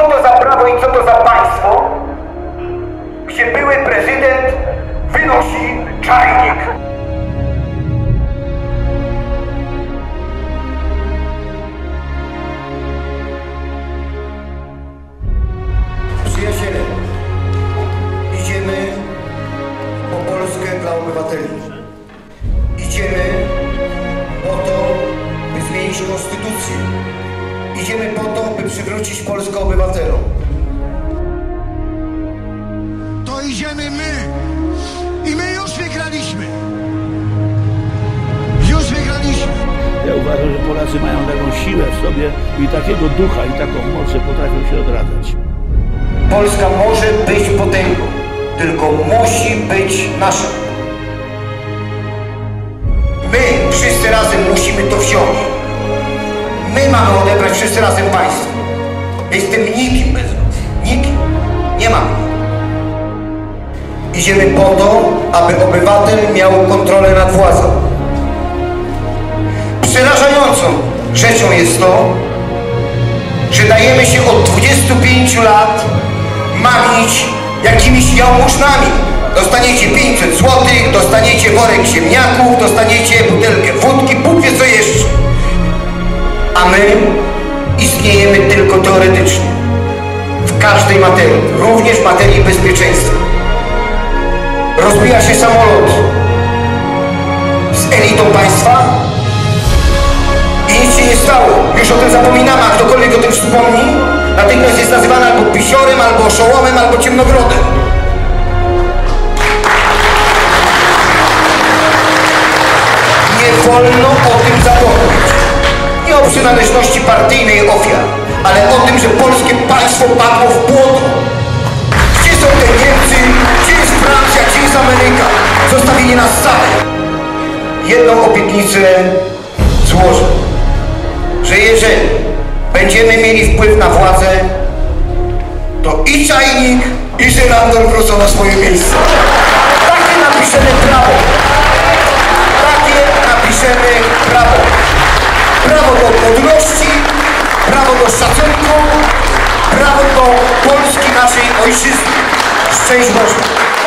Co to za prawo i co to za państwo, gdzie były prezydent wynosi czajnik? Przyjaciele, idziemy po Polskę dla obywateli. Idziemy po to, by zmienić konstytucję. Idziemy po to, by przywrócić Polskę obywatelom. To idziemy my. I my już wygraliśmy. Już wygraliśmy. Ja uważam, że Polacy mają taką siłę w sobie i takiego ducha, i taką moc, że potrafią się odradzać. Polska może być potęgą, tylko musi być nasza. My wszyscy razem musimy to wziąć. My mamy odebrać wszyscy razem państwo. Jestem nikim bez nas. Nikim. Nie mam. Idziemy po to, aby obywatel miał kontrolę nad władzą. Przerażającą rzeczą jest to, że dajemy się od 25 lat mamić jakimiś jałmużnami. Dostaniecie 500 zł, dostaniecie worek ziemniaków, dostaniecie butelkę wódki, Bóg wie co jeszcze. A my istniejemy tylko teoretycznie, w każdej materii, również w materii bezpieczeństwa. Rozbija się samolot z elitą państwa i nic się nie stało. Już o tym zapominamy, a ktokolwiek o tym wspomni, natychmiast jest nazywany albo pisiorem, albo oszołomem, albo ciemnogrodem. Nie wolno o tym zapomnieć. Nie o przynależności partyjnej ofiar, ale o tym, że polskie państwo padło w błoto. Gdzie są te Niemcy? Gdzie jest Francja? Gdzie jest Ameryka? Zostawili nas samych. Jedną obietnicę złożę, że jeżeli będziemy mieli wpływ na władzę, to i Czajnik, i Szylander wrócą na swoje miejsce. Takie napiszemy prawo. Takie napiszemy prawo. Prawo do godności, prawo do szacunku, prawo do Polski, naszej ojczyzny. Szczęść Boże!